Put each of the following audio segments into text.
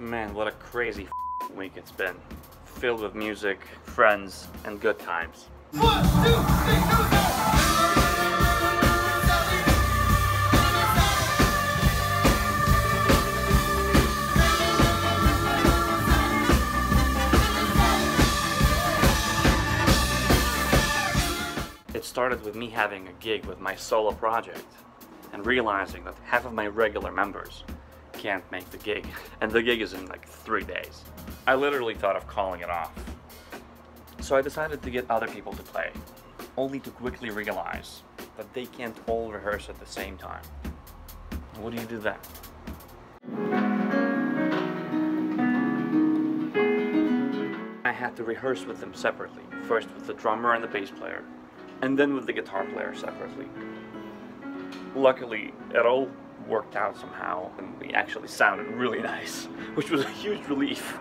Man, what a crazy week it's been. Filled with music, friends, and good times. 1, 2, 3, here we go! It started with me having a gig with my solo project and realizing that half of my regular members can't make the gig, and the gig is in like 3 days. I literally thought of calling it off. So I decided to get other people to play, only to quickly realize that they can't all rehearse at the same time. What do you do then? I had to rehearse with them separately, first with the drummer and the bass player, and then with the guitar player separately. Luckily, it all worked out somehow, and we actually sounded really nice, which was a huge relief.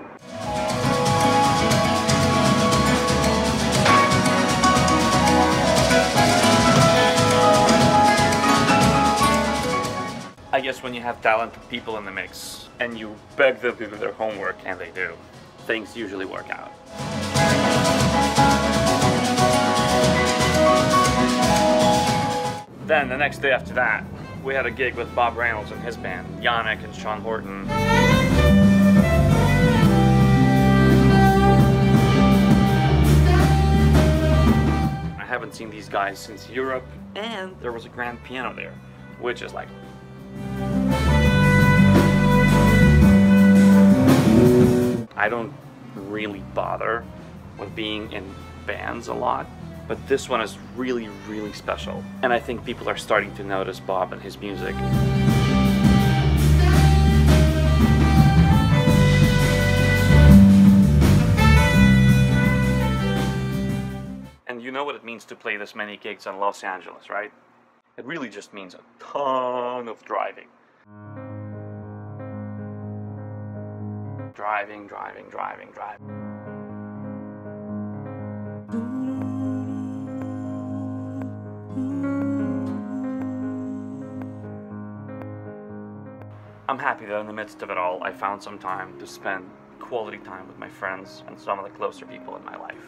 I guess when you have talented people in the mix, and you beg them to do their homework, and they do, things usually work out. Then, the next day after that, we had a gig with Bob Reynolds and his band, Yannick and Sean Horton. I haven't seen these guys since Europe, and there was a grand piano there, which is like... I don't really bother with being in bands a lot. But this one is really, really special. And I think people are starting to notice Bob and his music. And you know what it means to play this many gigs in Los Angeles, right? It really just means a ton of driving. Driving, driving, driving, driving. I'm happy that in the midst of it all, I found some time to spend quality time with my friends and some of the closer people in my life.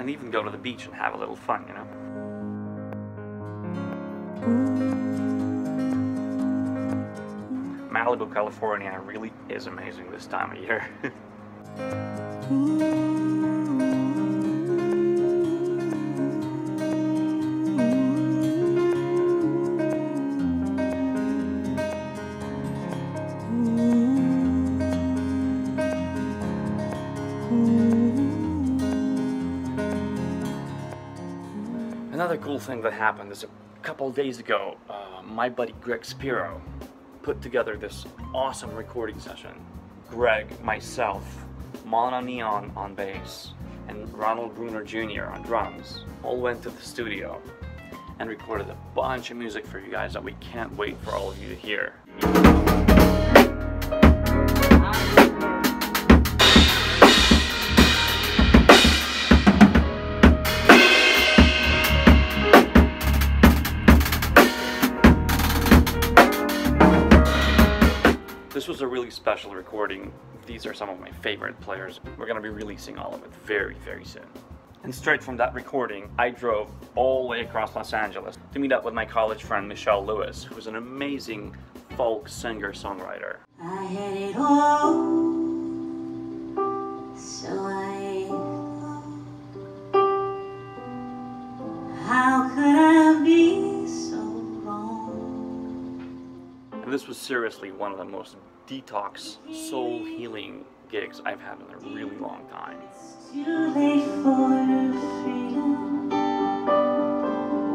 And even go to the beach and have a little fun, you know? Malibu, California really is amazing this time of year. Another cool thing that happened is a couple days ago, my buddy Greg Spiro put together this awesome recording session. Greg, myself, MonoNeon on bass, and Ronald Bruner Jr. on drums all went to the studio and recorded a bunch of music for you guys that we can't wait for all of you to hear. This was a really special recording. These are some of my favorite players. We're gonna be releasing all of it very, very soon. And straight from that recording, I drove all the way across Los Angeles to meet up with my college friend Michelle Lewis, who's an amazing folk singer-songwriter. I had it all, so how could I be? And this was seriously one of the most detox, soul-healing gigs I've had in a really long time. It's too late for freedom.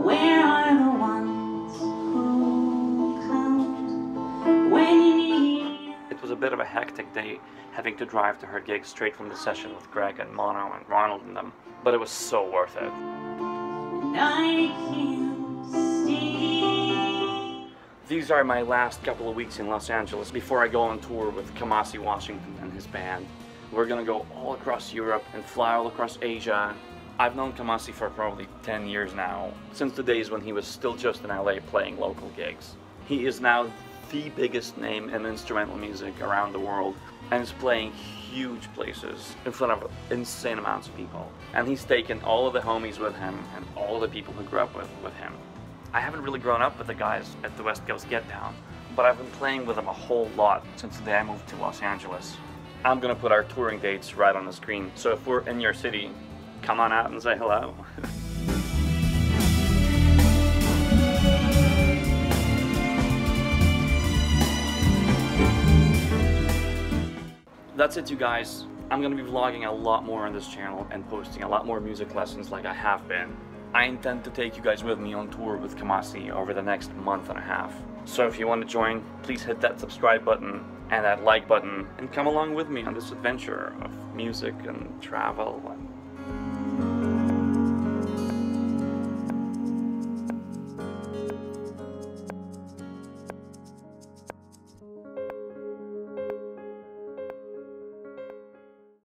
Where are the ones who come when you need? It was a bit of a hectic day having to drive to her gig straight from the session with Greg and Mono and Ronald and them, but it was so worth it. And I can't see. These are my last couple of weeks in Los Angeles before I go on tour with Kamasi Washington and his band. We're gonna go all across Europe and fly all across Asia. I've known Kamasi for probably 10 years now, since the days when he was still just in LA playing local gigs. He is now the biggest name in instrumental music around the world and is playing huge places in front of insane amounts of people. And he's taken all of the homies with him and all the people who grew up with him. I haven't really grown up with the guys at the West Coast Get Down, but I've been playing with them a whole lot since the day I moved to Los Angeles. I'm gonna put our touring dates right on the screen, so if we're in your city, come on out and say hello. That's it, you guys. I'm gonna be vlogging a lot more on this channel and posting a lot more music lessons like I have been. I intend to take you guys with me on tour with Kamasi over the next 1.5 months. So if you want to join, please hit that subscribe button and that like button and come along with me on this adventure of music and travel and